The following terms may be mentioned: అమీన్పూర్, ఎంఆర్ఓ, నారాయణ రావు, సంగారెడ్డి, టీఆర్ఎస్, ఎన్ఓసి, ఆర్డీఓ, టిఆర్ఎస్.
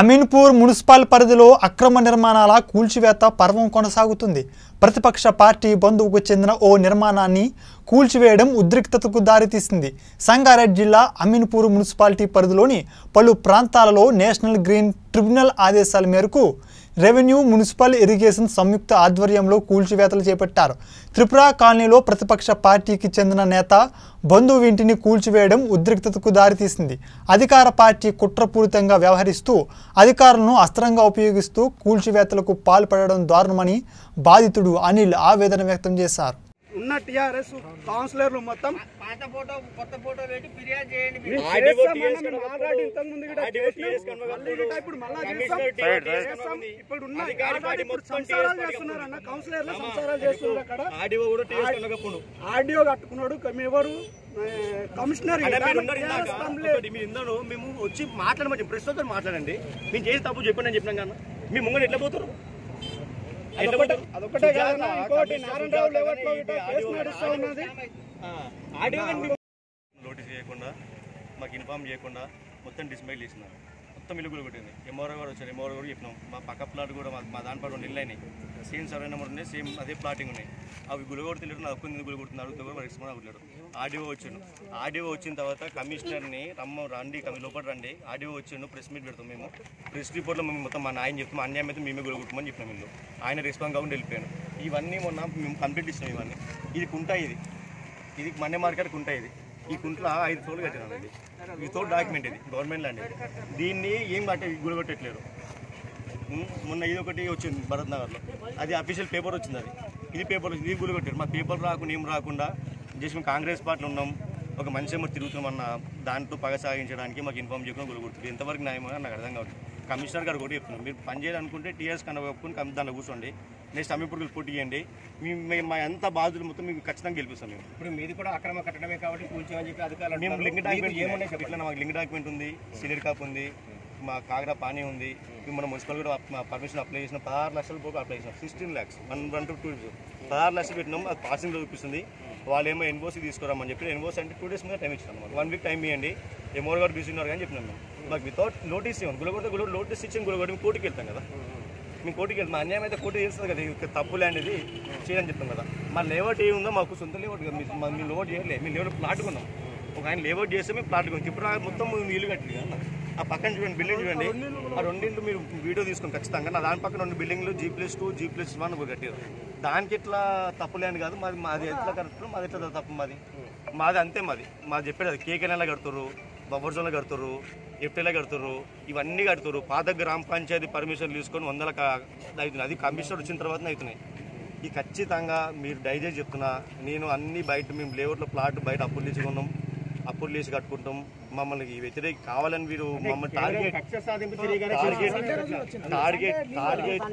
అమీన్పూర్ municipal పరిధిలో అక్రమ నిర్మాణాల కూల్చివేత పర్వం కొనసాగుతుంది. ప్రతిపక్ష పార్టీ బంధువుకు చెందిన ఓ నిర్మాణాన్ని కూల్చివేయడం ఉద్రిక్తతకు దారితీసింది. సంగారెడ్డి జిల్లా అమీన్పూర్ మున్సిపాలిటీ పరిధిలోని పలు ప్రాంతాలలో నేషనల్ గ్రీన్ ట్రిబ్యునల్ ఆదేశాల మేరకు రెవెన్యూ మున్సిపల్ ఇరిగేషన్ సంయుక్త ఆధ్వర్యంలో కూల్చివేతలు చేపట్టారు. త్రిపుర కాలనీలో ప్రతిపక్ష పార్టీకి చెందిన నేత బంధువు ఇంటిని కూల్చివేయడం ఉద్రిక్తతకు దారితీసింది. అధికార పార్టీ కుట్రపూరితంగా వ్యవహరిస్తూ అధికారులను అస్త్రంగా ఉపయోగిస్తూ కూల్చివేతలకు పాల్పడడం దారుణమని బాధితుడు అనిల్ ఆవేదన వ్యక్తం చేశారు. ఉన్న టిఆర్ఎస్ కౌన్సిలర్లు మొత్తం పాత ఫోటో కొత్త ఫోటో పెట్టి ఫిర్యాదు చేయండి. ఆర్డీఓ కట్టుకున్నాడు ఎవరు కమిషనర్ మేము వచ్చి మాట్లాడమంటే ప్రశ్నతో మాట్లాడండి. మేము చేసి తప్పు చెప్పండి అని చెప్పినాం కదా. మీ ముంగడు ఎట్లా పోతారు? అదొకటే కాదన్నా ఇంకోటి నారాయణ రావు లెవెట్ లో కేసు నడుస్తూ ఉన్నది. నోటీస్ చేయకుండా మాకు ఇన్ఫార్మ్ చేయకుండా మొత్తం డిస్మైల్ చేసినారు. మొత్తం ఇలుగులు కొట్టింది. ఎంఆర్ఓ గారు వచ్చారు. ఎంఆర్ఓ కూడా చెప్పినాం మా పక్క ప్లాట్ కూడా మా దాని పాటు రెండు ఇళ్ళు అయినాయి. సేమ్ సర్వే నెంబర్ ఉన్నాయి, సేమ్ అదే ప్లాటింగ్ ఉన్నాయి. అవి గులు కొడుతున్నాడు, నాకు గులు కొడుతున్నాడు, అడుగుతూ కూడా మనకి అడుగుతాడు. ఆర్డీఓ వచ్చాడు. ఆర్డీఓ వచ్చిన తర్వాత కమిషనర్ని రండి లోపల రండి. ఆర్డీఓ వచ్చాడు, ప్రెస్ మీట్ పెడతాం. మేము ప్రెస్ రిపోర్ట్లో మేము మొత్తం మా నాయన చెప్తాం, అన్యాయం అయితే మేమే గులు కొట్టమని చెప్పినాం. మేము ఆయన రెస్పాన్స్ కాకుండా వెళ్ళిపోయాను. ఇవన్నీ మొన్న మేము కంప్లీట్ ఇచ్చినాం. ఇవన్నీ ఇది కుంట, ఇది మండే మార్కెట్ కుంట. ఇది ఈ కుంట్లో 5 తోలు కట్టినానండి. ఈ తోలు డాక్యుమెంట్, ఇది గవర్నమెంట్ ల్యాండ్. దీన్ని ఏం కట్టే గులగొట్టట్లేరు. మొన్న ఇది ఒకటి వచ్చింది భరత్ నగర్లో, అది అఫీషియల్ పేపర్ వచ్చింది. అది ఇది పేపర్ వచ్చింది, ఇది గులగొట్టారు. మా పేపర్ రాకుండా ఏం రాకుండా జస్ట్ మేము కాంగ్రెస్ పార్టీలో ఉన్నాం, ఒక మనిషి ఏమో తిరుగుతున్నామన్న దాంట్లో పగ సాగించడానికి మాకు ఇన్ఫామ్ చేయకుండా గులగొడుతుంది. ఎంతవరకు న్యాయమో నాకు అర్థం కావట్లేదు. కమిషనర్ గారు కూడా చెప్తున్నాం, మీరు పని చేయాలనుకుంటే టీఆర్ఎస్ కన్నా ఒప్పుకొని దాంట్లో కూర్చోండి. నెక్స్ట్ అమీన్పూర్కి పోటీ చేయండి. మా అంత బాధ్యులు మొత్తం మీకు ఖచ్చితంగా గెలిపిస్తాం. మేము ఇప్పుడు మీది కూడా అక్రమ కట్టడమే కాబట్టి కూల్చామని చెప్పి అధికారులు మేము లింక్ డాక్యుమెంట్ ఏమన్నా చెప్పినా మాకు లింక్ డాక్యుమెంట్ ఉంది, సిలిర్ కాప్ ఉంది, మా కాగడా పానీ ఉంది. మన మున్సిపల్ కూడా పర్మిషన్ అప్లై చేసిన 16 లక్షల పోటీ అప్లై చేసినాం. 16 lakhs 1 to 2 years 16 లక్షలు పెట్టినాం. అది పాసింగ్ చూపిస్తుంది. వాళ్ళు ఏమో ఎన్ఓసి తీసుకురామని చెప్పి ఎన్ఓసి అంటే 2 days మీద టైం ఇచ్చినాం. 1 week టైం ఇవ్వండి, ఎంఓ గారు బిజీ ఉన్నారు కానీ చెప్పినాం. మేము మాకు వితౌట్ నోటీస్ ఇవ్వండి. గులగొడితే నోటీస్ ఇచ్చి గులగొడి మేము కోర్టుకి వెళ్తాం కదా. మేము కోర్టుకి వెళ్తాం, అన్యాయం అయితే కోర్టు చేస్తుంది కదా. ఇది తప్పు ల్యాండ్, ఇది చేయని చెప్తాం కదా. మా లేఅవుట్ ఏ ఉందో మాకు సొంత లేఅవుట్ కదా. మేము లేఅవుట్ చేయలేదు, మేము లేఅవుట్ ప్లాట్కున్నాం. ఒక ఆయన లేఅవుట్ చేస్తే మేము ప్లాట్కున్నాం. ఇప్పుడు మొత్తం ఇల్లు కట్టలేదు కదా. ఆ పక్కన చూడండి బిల్డింగ్ చూడండి, ఆ రెండింటిలో మీరు వీడియో తీసుకుని ఖచ్చితంగా నా దాని పక్కన 2 బిల్డింగ్లు G+2, G+1 కట్టారు. దానికి ఇట్లా తప్పు ల్యాండ్ కాదు. మాది ఎట్లా కరెక్ట్, మాది ఎట్లా తప్పు? మాది అంతే. మాది చెప్పేది అది. కేకేలా కడుతుర్రు, బొబ్బర్ జోన్లో కడుతుర్రు, ఎఫ్టీలో కడుతుర్రు, ఇవన్నీ కడుతుర్రు. పాత గ్రామ పంచాయతీ పర్మిషన్ తీసుకొని వందల అవుతున్నాయి. అది కమిషనర్ వచ్చిన తర్వాతనే అవుతున్నాయి. ఇది ఖచ్చితంగా మీరు డైజెస్ట్ చెప్తున్నా. నేను అన్ని బయట మేము లేఅవుట్లో ప్లాట్ బయట అప్పులు తీసుకున్నాం, అప్పులు చేసి కట్టుకుంటాం. మమ్మల్ని వ్యతిరేక కావాలని వీరు మమ్మల్ని టార్గెట్